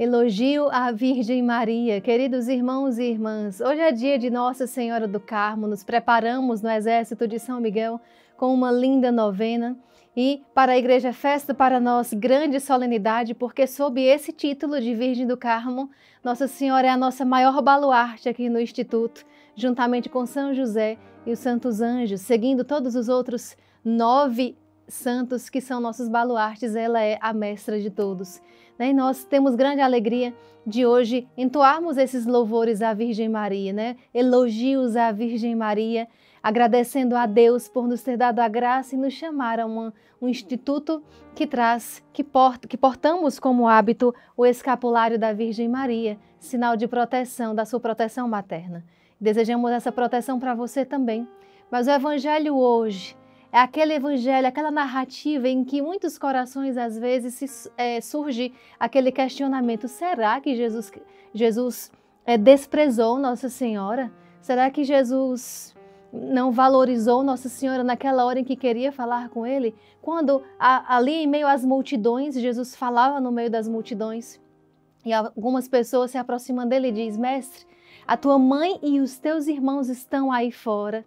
Elogio à Virgem Maria. Queridos irmãos e irmãs, hoje é dia de Nossa Senhora do Carmo. Nos preparamos no Exército de São Miguel com uma linda novena. E para a Igreja Festa, para nós, grande solenidade, porque sob esse título de Virgem do Carmo, Nossa Senhora é a nossa maior baluarte aqui no Instituto, juntamente com São José e os Santos Anjos, seguindo todos os outros 9 santos que são nossos baluartes. Ela é a mestra de todos. E nós temos grande alegria de hoje entoarmos esses louvores à Virgem Maria, elogios à Virgem Maria, agradecendo a Deus por nos ter dado a graça e nos chamar a um instituto que traz, que portamos como hábito o escapulário da Virgem Maria, sinal de proteção, da sua proteção materna. Desejamos essa proteção para você também. Mas o Evangelho hoje é aquele evangelho, aquela narrativa em que muitos corações, às vezes, surge aquele questionamento. Será que Jesus desprezou Nossa Senhora? Será que Jesus não valorizou Nossa Senhora naquela hora em que queria falar com ele? Quando ali em meio às multidões, Jesus falava no meio das multidões e algumas pessoas se aproximam dele e diz: Mestre, a tua mãe e os teus irmãos estão aí fora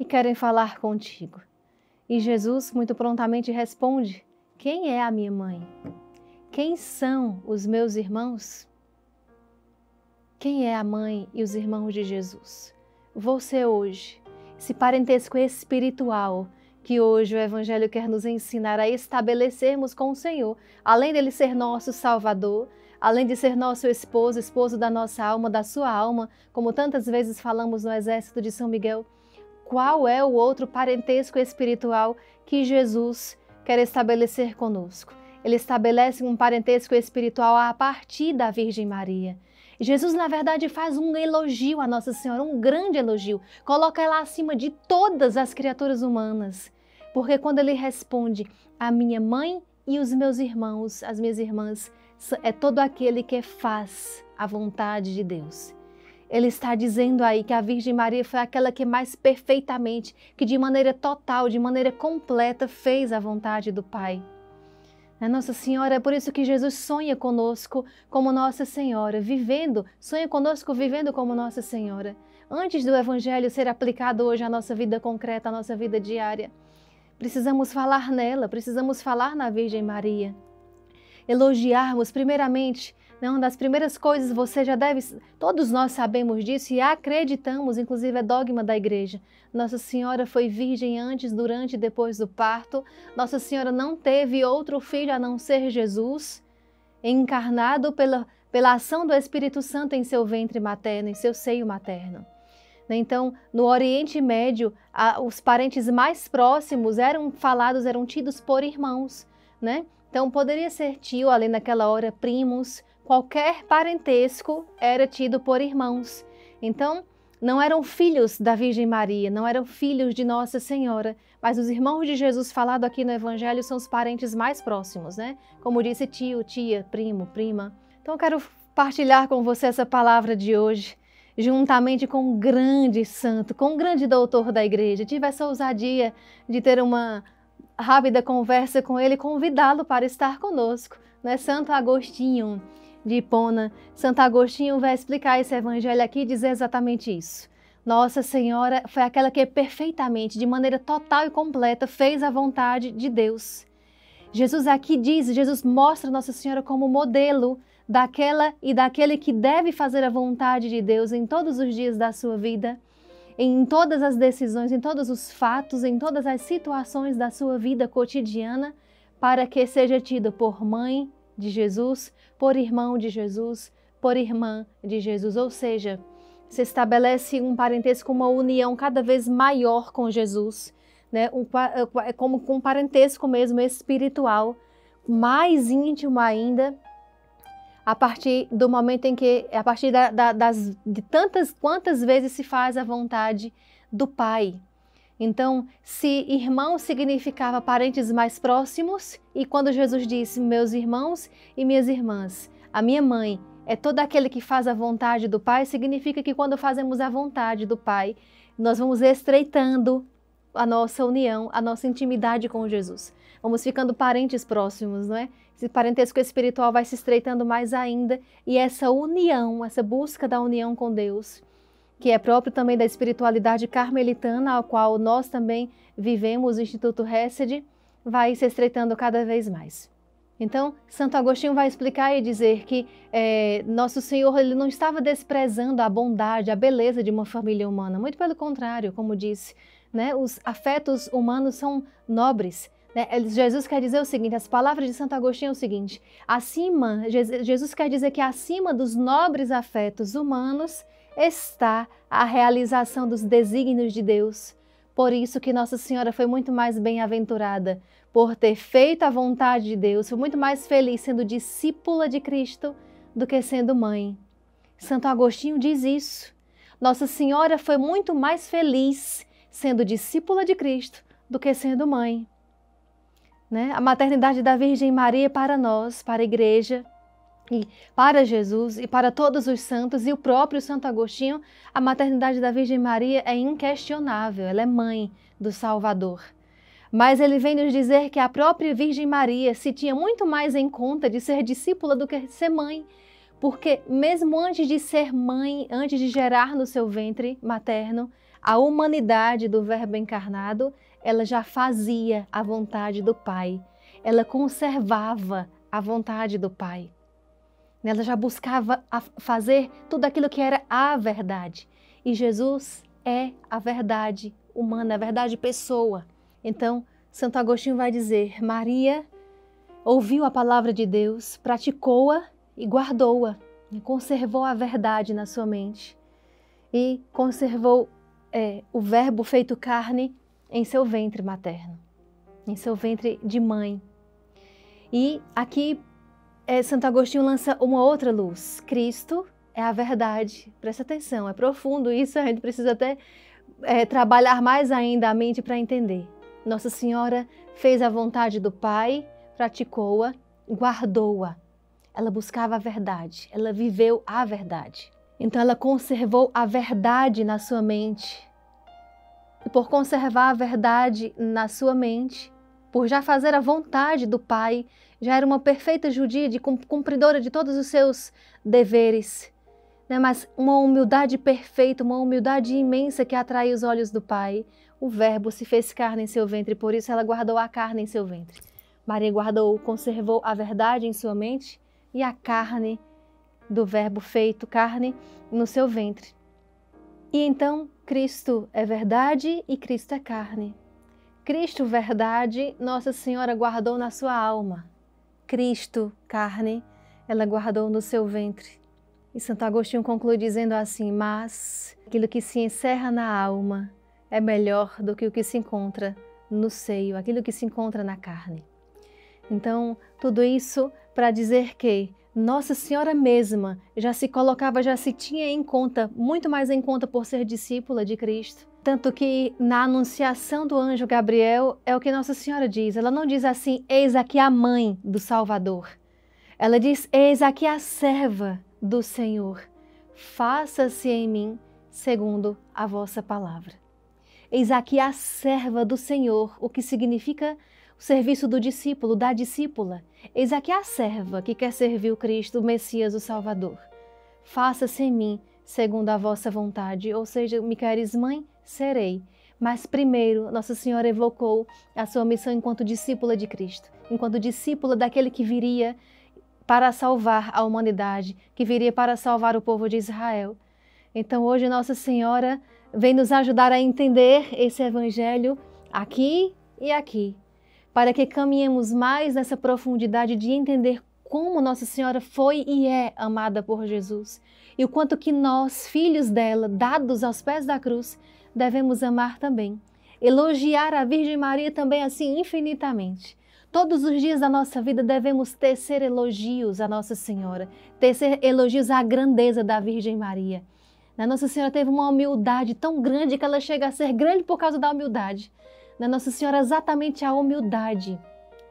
e querem falar contigo. E Jesus muito prontamente responde: quem é a minha mãe? Quem são os meus irmãos? Quem é a mãe e os irmãos de Jesus? Você hoje, esse parentesco espiritual que hoje o Evangelho quer nos ensinar a estabelecermos com o Senhor, além dele ser nosso Salvador, além de ser nosso esposo, esposo da nossa alma, da sua alma, como tantas vezes falamos no Exército de São Miguel. Qual é o outro parentesco espiritual que Jesus quer estabelecer conosco? Ele estabelece um parentesco espiritual a partir da Virgem Maria. Jesus, na verdade, faz um elogio à Nossa Senhora, um grande elogio. Coloca ela acima de todas as criaturas humanas. Porque quando ele responde, a minha mãe e os meus irmãos, as minhas irmãs, é todo aquele que faz a vontade de Deus. Ele está dizendo aí que a Virgem Maria foi aquela que mais perfeitamente, que de maneira total, de maneira completa, fez a vontade do Pai. Nossa Senhora, é por isso que Jesus sonha conosco como Nossa Senhora, sonha conosco vivendo como Nossa Senhora. Antes do Evangelho ser aplicado hoje à nossa vida concreta, à nossa vida diária, precisamos falar nela, precisamos falar na Virgem Maria. Elogiarmos primeiramente. Uma das primeiras coisas, você já deve, todos nós sabemos disso e acreditamos, inclusive é dogma da Igreja. Nossa Senhora foi virgem antes, durante e depois do parto. Nossa Senhora não teve outro filho a não ser Jesus, encarnado pela ação do Espírito Santo em seu ventre materno, em seu seio materno. Então, no Oriente Médio, os parentes mais próximos eram tidos por irmãos, Então, poderia ser tio, ali naquela hora, primos. Qualquer parentesco era tido por irmãos. Então, não eram filhos da Virgem Maria, não eram filhos de Nossa Senhora, mas os irmãos de Jesus falado aqui no Evangelho são os parentes mais próximos, Como disse, tio, tia, primo, prima. Então, eu quero partilhar com você essa palavra de hoje, juntamente com um grande santo, com um grande doutor da Igreja. Tive essa ousadia de ter uma rápida conversa com ele, convidá-lo para estar conosco, Santo Agostinho de Hipona. Santo Agostinho vai explicar esse evangelho aqui e dizer exatamente isso. Nossa Senhora foi aquela que perfeitamente, de maneira total e completa, fez a vontade de Deus. Jesus aqui diz, Jesus mostra Nossa Senhora como modelo daquela e daquele que deve fazer a vontade de Deus em todos os dias da sua vida, em todas as decisões, em todos os fatos, em todas as situações da sua vida cotidiana, para que seja tido por mãe de Jesus, por irmão de Jesus, por irmã de Jesus. Ou seja, se estabelece um parentesco, uma união cada vez maior com Jesus, como um parentesco mesmo espiritual, mais íntimo ainda, a partir do momento em que, a partir de tantas quantas vezes se faz a vontade do Pai. Então, se irmão significava parentes mais próximos, e quando Jesus disse, meus irmãos e minhas irmãs, a minha mãe é todo aquele que faz a vontade do Pai, significa que quando fazemos a vontade do Pai, nós vamos estreitando a nossa união, a nossa intimidade com Jesus. vamos ficando parentes próximos, não é? Esse parentesco espiritual vai se estreitando mais ainda, e essa união, essa busca da união com Deus, que é próprio também da espiritualidade carmelitana, ao qual nós também vivemos o Instituto Hesed, vai se estreitando cada vez mais. Então, Santo Agostinho vai explicar e dizer que Nosso Senhor ele não estava desprezando a bondade, a beleza de uma família humana. Muito pelo contrário, como disse, né, os afetos humanos são nobres. Né? Jesus quer dizer o seguinte, as palavras de Santo Agostinho é o seguinte, acima, Jesus quer dizer que acima dos nobres afetos humanos está a realização dos desígnios de Deus. Por isso que Nossa Senhora foi muito mais bem-aventurada por ter feito a vontade de Deus, foi muito mais feliz sendo discípula de Cristo do que sendo mãe. Santo Agostinho diz isso. Nossa Senhora foi muito mais feliz sendo discípula de Cristo do que sendo mãe. Né? A maternidade da Virgem Maria para nós, para a Igreja, e para Jesus e para todos os santos e o próprio Santo Agostinho, a maternidade da Virgem Maria é inquestionável, ela é mãe do Salvador. Mas ele vem nos dizer que a própria Virgem Maria se tinha muito mais em conta de ser discípula do que ser mãe, porque mesmo antes de ser mãe, antes de gerar no seu ventre materno, a humanidade do Verbo encarnado, ela já fazia a vontade do Pai, ela conservava a vontade do Pai. Ela já buscava fazer tudo aquilo que era a verdade. E Jesus é a verdade humana, a verdade pessoa. Então, Santo Agostinho vai dizer, Maria ouviu a palavra de Deus, praticou-a e guardou-a. Conservou a verdade na sua mente. E conservou o verbo feito carne em seu ventre materno, em seu ventre de mãe. E aqui, Santo Agostinho lança uma outra luz. Cristo é a verdade. Presta atenção, é profundo isso, a gente precisa até trabalhar mais ainda a mente para entender. Nossa Senhora fez a vontade do Pai, praticou-a, guardou-a. Ela buscava a verdade, ela viveu a verdade. Então ela conservou a verdade na sua mente. E por conservar a verdade na sua mente, por já fazer a vontade do Pai, já era uma perfeita judia, cumpridora de todos os seus deveres. Né? Mas uma humildade perfeita, uma humildade imensa que atrai os olhos do Pai. O Verbo se fez carne em seu ventre, por isso ela guardou a carne em seu ventre. Maria guardou, conservou a verdade em sua mente e a carne do Verbo feito carne no seu ventre. E então Cristo é verdade e Cristo é carne. Cristo, verdade, Nossa Senhora guardou na sua alma. Cristo, carne, ela guardou no seu ventre. E Santo Agostinho conclui dizendo assim, mas aquilo que se encerra na alma é melhor do que o que se encontra no seio, aquilo que se encontra na carne. Então, tudo isso para dizer que Nossa Senhora mesma já se colocava, já se tinha em conta, muito mais em conta por ser discípula de Cristo. Tanto que na anunciação do anjo Gabriel é o que Nossa Senhora diz. Ela não diz assim, eis aqui a mãe do Salvador. Ela diz, eis aqui a serva do Senhor. Faça-se em mim segundo a vossa palavra. Eis aqui a serva do Senhor, o que significa o serviço do discípulo, da discípula. Eis aqui a serva que quer servir o Cristo, o Messias, o Salvador. Faça-se em mim segundo a vossa vontade, ou seja, me queres mãe, serei. Mas primeiro, Nossa Senhora evocou a sua missão enquanto discípula de Cristo, enquanto discípula daquele que viria para salvar a humanidade, que viria para salvar o povo de Israel. Então hoje Nossa Senhora vem nos ajudar a entender esse Evangelho aqui e aqui, para que caminhemos mais nessa profundidade de entender como Nossa Senhora foi e é amada por Jesus, e o quanto que nós, filhos dela, dados aos pés da cruz, devemos amar também. Elogiar a Virgem Maria também assim infinitamente. Todos os dias da nossa vida devemos tecer elogios à Nossa Senhora, tecer elogios à grandeza da Virgem Maria. A Nossa Senhora teve uma humildade tão grande que ela chega a ser grande por causa da humildade. Na Nossa Senhora, exatamente a humildade.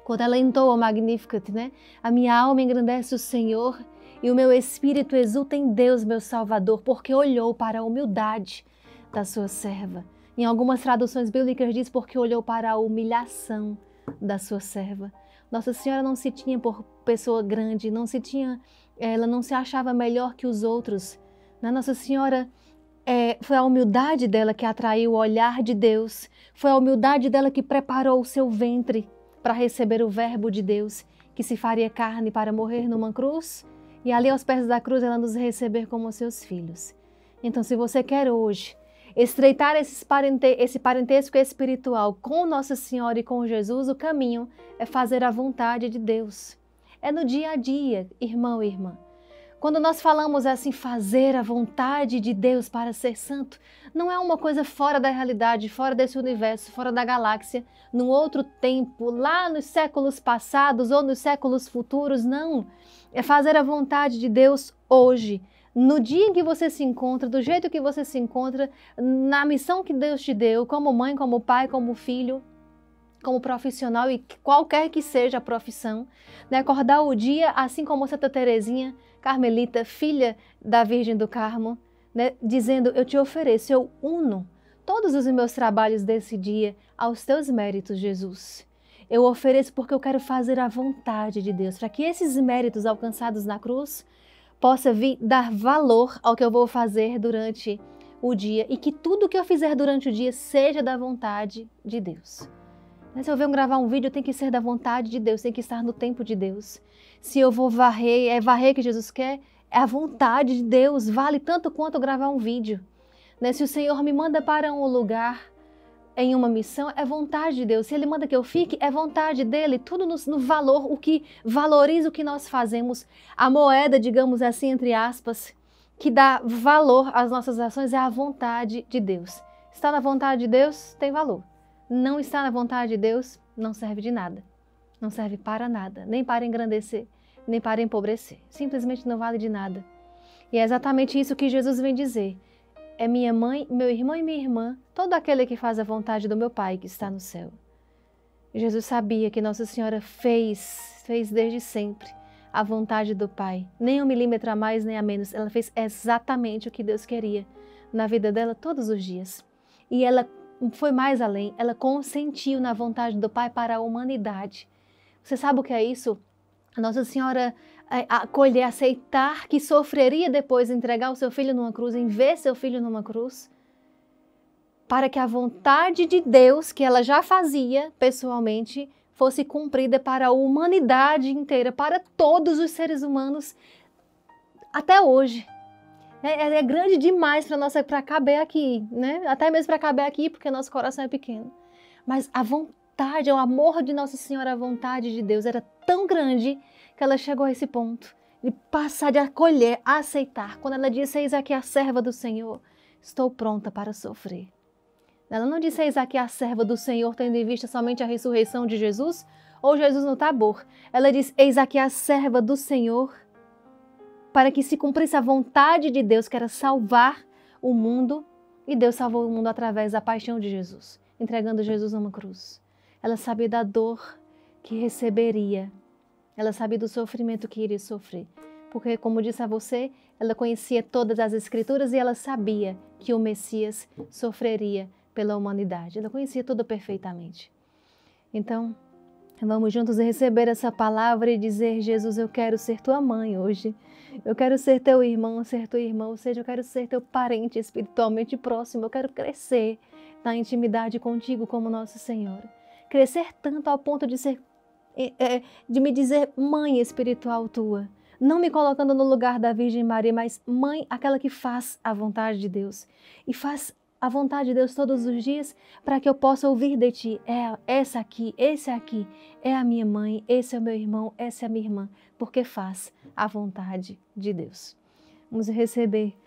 Quando ela entoa o Magnificat, né? A minha alma engrandece o Senhor e o meu espírito exulta em Deus, meu Salvador, porque olhou para a humildade da sua serva. Em algumas traduções bíblicas diz porque olhou para a humilhação da sua serva. Nossa Senhora não se tinha por pessoa grande, ela não se achava melhor que os outros. Na Nossa Senhora foi a humildade dela que atraiu o olhar de Deus, foi a humildade dela que preparou o seu ventre para receber o Verbo de Deus, que se faria carne para morrer numa cruz, e ali aos pés da cruz ela nos receber como seus filhos. Então, se você quer hoje estreitar esse parentesco espiritual com Nossa Senhora e com Jesus, o caminho é fazer a vontade de Deus. É no dia a dia, irmão e irmã. Quando nós falamos assim, fazer a vontade de Deus para ser santo, não é uma coisa fora da realidade, fora desse universo, fora da galáxia, num outro tempo, lá nos séculos passados ou nos séculos futuros, não. É fazer a vontade de Deus hoje. No dia em que você se encontra, do jeito que você se encontra, na missão que Deus te deu, como mãe, como pai, como filho, como profissional e qualquer que seja a profissão, né? Acordar o dia, assim como Santa Terezinha, carmelita, filha da Virgem do Carmo, né? Dizendo, eu te ofereço, eu uno todos os meus trabalhos desse dia aos teus méritos, Jesus. Eu ofereço porque eu quero fazer a vontade de Deus, para que esses méritos alcançados na cruz possa vir dar valor ao que eu vou fazer durante o dia e que tudo que eu fizer durante o dia seja da vontade de Deus. Mas se eu venho gravar um vídeo, tem que ser da vontade de Deus, tem que estar no tempo de Deus. Se eu vou varrer, é varrer que Jesus quer, é a vontade de Deus, vale tanto quanto gravar um vídeo. Se o Senhor me manda para um lugar, em uma missão, é vontade de Deus. Se Ele manda que eu fique, é vontade dEle. Tudo no valor, o que valoriza o que nós fazemos. A moeda, digamos assim, entre aspas, que dá valor às nossas ações é a vontade de Deus. Está na vontade de Deus, tem valor. Não está na vontade de Deus, não serve de nada. Não serve para nada, nem para engrandecer, nem para empobrecer. Simplesmente não vale de nada. E é exatamente isso que Jesus vem dizer. É minha mãe, meu irmão e minha irmã, todo aquele que faz a vontade do meu Pai que está no céu. Jesus sabia que Nossa Senhora fez desde sempre a vontade do Pai. Nem um milímetro a mais, nem a menos. Ela fez exatamente o que Deus queria na vida dela todos os dias. E ela foi mais além, ela consentiu na vontade do Pai para a humanidade. Você sabe o que é isso? Nossa Senhora acolher, aceitar que sofreria depois, entregar o seu filho numa cruz, em ver seu filho numa cruz, para que a vontade de Deus, que ela já fazia pessoalmente, fosse cumprida para a humanidade inteira, para todos os seres humanos, até hoje. Ela é grande demais para caber aqui, né? Até mesmo para caber aqui, porque nosso coração é pequeno. Mas a vontade, o amor de Nossa Senhora, a vontade de Deus era tão grande que ela chegou a esse ponto de passar, de acolher, a aceitar. Quando ela disse, eis aqui a serva do Senhor, estou pronta para sofrer. Ela não disse, eis aqui a serva do Senhor, tendo em vista somente a ressurreição de Jesus ou Jesus no Tabor. Ela disse, eis aqui a serva do Senhor, para que se cumprisse a vontade de Deus, que era salvar o mundo. E Deus salvou o mundo através da paixão de Jesus, entregando Jesus numa cruz. Ela sabia da dor que receberia. Ela sabia do sofrimento que iria sofrer, porque, como disse a você, ela conhecia todas as Escrituras e ela sabia que o Messias sofreria pela humanidade. Ela conhecia tudo perfeitamente. Então, vamos juntos receber essa palavra e dizer, Jesus, eu quero ser tua mãe hoje. Eu quero ser teu irmão, ser tua irmã, ou seja, eu quero ser teu parente espiritualmente próximo. Eu quero crescer na intimidade contigo como Nossa Senhora. Crescer tanto ao ponto de ser de me dizer mãe espiritual tua, não me colocando no lugar da Virgem Maria, mas mãe, aquela que faz a vontade de Deus. E faz a vontade de Deus todos os dias para que eu possa ouvir de ti. Esse aqui é a minha mãe, esse é o meu irmão, essa é a minha irmã, porque faz a vontade de Deus. Vamos receber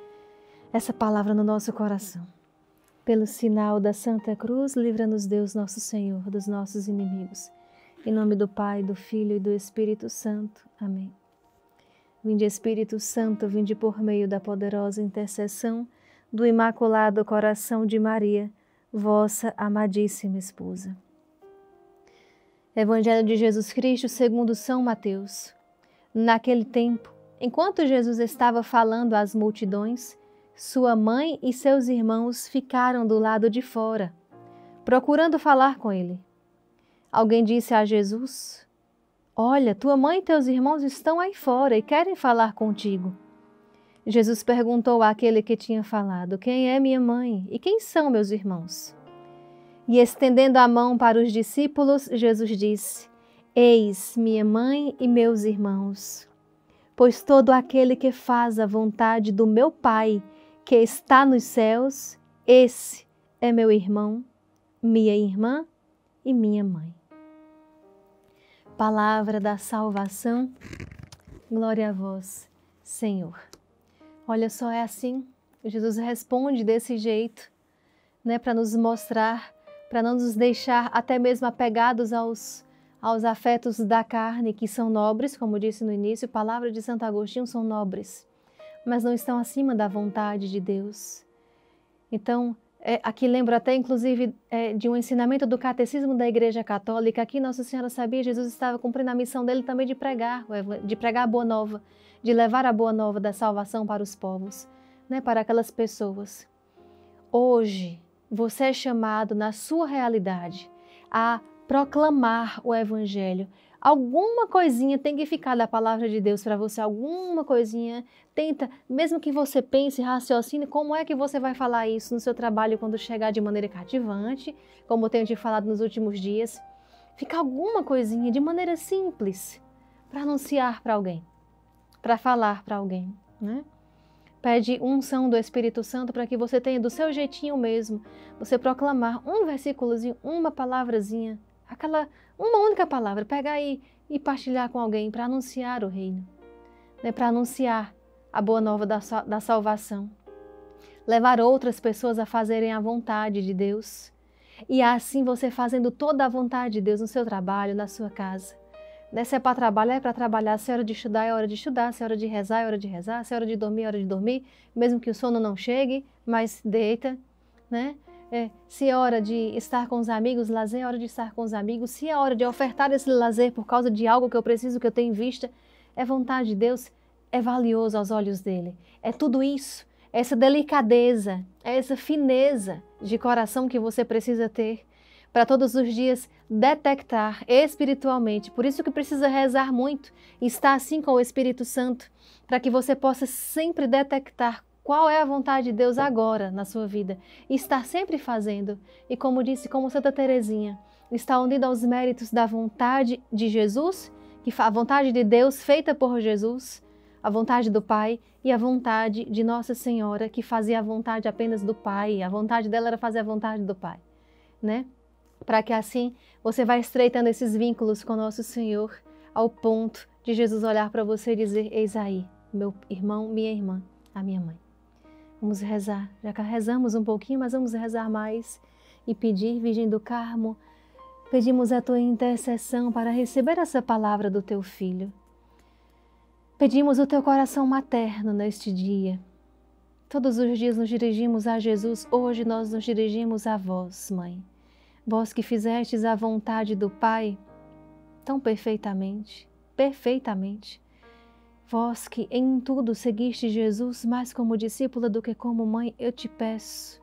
essa palavra no nosso coração. Pelo sinal da Santa Cruz, livra-nos Deus nosso Senhor dos nossos inimigos. Em nome do Pai, do Filho e do Espírito Santo. Amém. Vinde, Espírito Santo, vinde por meio da poderosa intercessão do Imaculado Coração de Maria, vossa amadíssima esposa. Evangelho de Jesus Cristo segundo São Mateus. Naquele tempo, enquanto Jesus estava falando às multidões, sua mãe e seus irmãos ficaram do lado de fora, procurando falar com ele. Alguém disse a Jesus: "Olha, tua mãe e teus irmãos estão aí fora e querem falar contigo." Jesus perguntou àquele que tinha falado: "Quem é minha mãe e quem são meus irmãos?" E estendendo a mão para os discípulos, Jesus disse: "Eis minha mãe e meus irmãos, pois todo aquele que faz a vontade do meu Pai que está nos céus, esse é meu irmão, minha irmã e minha mãe." Palavra da salvação, glória a vós, Senhor. Olha só, é assim, Jesus responde desse jeito, né, para nos mostrar, para não nos deixar até mesmo apegados aos afetos da carne, que são nobres, como disse no início, palavra de Santo Agostinho, são nobres, mas não estão acima da vontade de Deus. Então, aqui lembro até, inclusive, de um ensinamento do Catecismo da Igreja Católica. Aqui Nossa Senhora sabia, Jesus estava cumprindo a missão dele também de pregar a Boa Nova, de levar a Boa Nova da salvação para os povos, né, para aquelas pessoas. Hoje, você é chamado, na sua realidade, a proclamar o Evangelho. Alguma coisinha tem que ficar da palavra de Deus para você, alguma coisinha. Tenta, mesmo que você pense, raciocine, como é que você vai falar isso no seu trabalho quando chegar de maneira cativante, como eu tenho te falado nos últimos dias. Fica alguma coisinha de maneira simples para anunciar para alguém, para falar para alguém, né? Pede unção do Espírito Santo para que você tenha, do seu jeitinho mesmo, você proclamar um versículozinho, uma palavrazinha, uma única palavra, pegar aí e partilhar com alguém para anunciar o reino, né? Para anunciar a boa nova da salvação, levar outras pessoas a fazerem a vontade de Deus, e assim você fazendo toda a vontade de Deus no seu trabalho, na sua casa, né? Se é para trabalhar, é para trabalhar, se é hora de estudar, é hora de estudar, se é hora de rezar, é hora de rezar, se é hora de dormir, é hora de dormir, mesmo que o sono não chegue, mas deita, né? Se é hora de estar com os amigos, lazer, é hora de estar com os amigos. Se é hora de ofertar esse lazer por causa de algo que eu preciso, que eu tenho em vista, é vontade de Deus, é valioso aos olhos dele. É tudo isso, é essa delicadeza, é essa fineza de coração que você precisa ter para todos os dias detectar espiritualmente. Por isso que precisa rezar muito, estar assim com o Espírito Santo, para que você possa sempre detectar qual é a vontade de Deus agora na sua vida. Estar sempre fazendo. E como disse, como Santa Terezinha, está unido aos méritos da vontade de Jesus, que a vontade de Deus feita por Jesus, a vontade do Pai, e a vontade de Nossa Senhora, que fazia a vontade apenas do Pai. A vontade dela era fazer a vontade do Pai, né? Para que assim você vá estreitando esses vínculos com Nosso Senhor, ao ponto de Jesus olhar para você e dizer: "Eis aí, meu irmão, minha irmã, a minha mãe." Vamos rezar, já que rezamos um pouquinho, mas vamos rezar mais e pedir. Virgem do Carmo, pedimos a tua intercessão para receber essa palavra do teu filho. Pedimos o teu coração materno neste dia. Todos os dias nos dirigimos a Jesus, hoje nós nos dirigimos a vós, Mãe. Vós que fizestes a vontade do Pai tão perfeitamente, perfeitamente. Vós que em tudo seguiste Jesus, mais como discípula do que como mãe, eu te peço,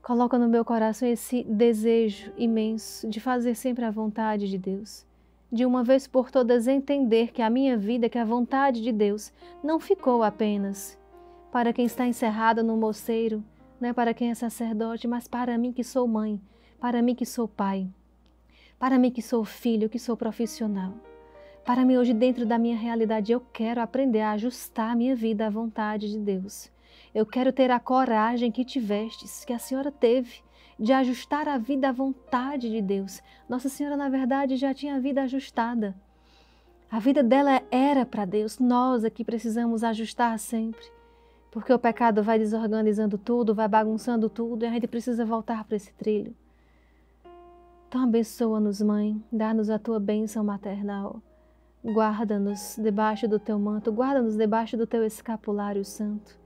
coloca no meu coração esse desejo imenso de fazer sempre a vontade de Deus, de uma vez por todas entender que a minha vida, que a vontade de Deus não ficou apenas para quem está encerrado no mosteiro, não é para quem é sacerdote, mas para mim que sou mãe, para mim que sou pai, para mim que sou filho, que sou profissional. Para mim, hoje, dentro da minha realidade, eu quero aprender a ajustar a minha vida à vontade de Deus. Eu quero ter a coragem que tivestes, que a senhora teve, de ajustar a vida à vontade de Deus. Nossa Senhora, na verdade, já tinha a vida ajustada. A vida dela era para Deus. Nós aqui precisamos ajustar sempre, porque o pecado vai desorganizando tudo, vai bagunçando tudo, e a gente precisa voltar para esse trilho. Então, abençoa-nos, Mãe, dá-nos a tua bênção maternal. Guarda-nos debaixo do teu manto, guarda-nos debaixo do teu escapulário santo,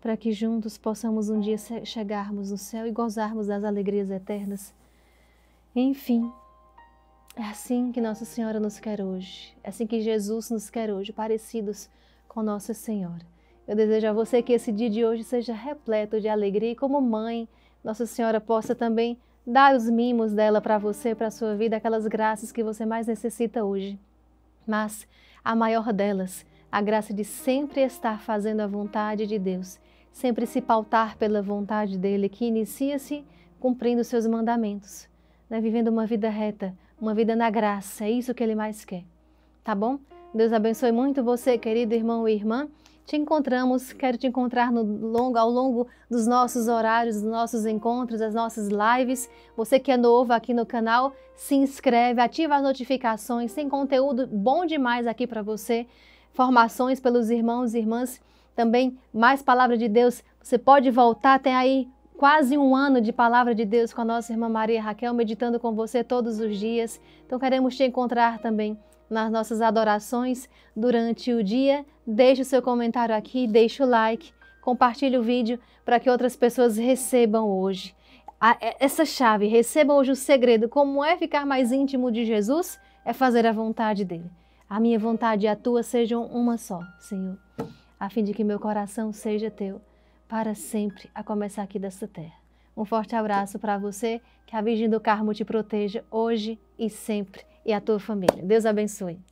para que juntos possamos um dia chegarmos no céu e gozarmos das alegrias eternas. Enfim, é assim que Nossa Senhora nos quer hoje, é assim que Jesus nos quer hoje, parecidos com Nossa Senhora. Eu desejo a você que esse dia de hoje seja repleto de alegria e, como mãe, Nossa Senhora possa também Dá os mimos dela para você, para a sua vida, aquelas graças que você mais necessita hoje. Mas a maior delas, a graça de sempre estar fazendo a vontade de Deus, sempre se pautar pela vontade dEle, que inicia-se cumprindo seus mandamentos, né? Vivendo uma vida reta, uma vida na graça, é isso que Ele mais quer, tá bom? Deus abençoe muito você, querido irmão e irmã. Te encontramos, quero te encontrar ao longo dos nossos horários, dos nossos encontros, das nossas lives. Você que é novo aqui no canal, se inscreve, ativa as notificações, tem conteúdo bom demais aqui para você. Formações pelos irmãos e irmãs, também mais Palavra de Deus. Você pode voltar, tem aí quase um ano de Palavra de Deus com a nossa irmã Maria Raquel, meditando com você todos os dias. Então queremos te encontrar também nas nossas adorações durante o dia. Deixe o seu comentário aqui, deixe o like, compartilhe o vídeo para que outras pessoas recebam hoje essa chave, recebam hoje o segredo. Como é ficar mais íntimo de Jesus? É fazer a vontade dEle. A minha vontade e a Tua sejam uma só, Senhor, a fim de que meu coração seja Teu, para sempre, a começar aqui dessa terra. Um forte abraço para você, que a Virgem do Carmo te proteja hoje e sempre, e a tua família. Deus abençoe.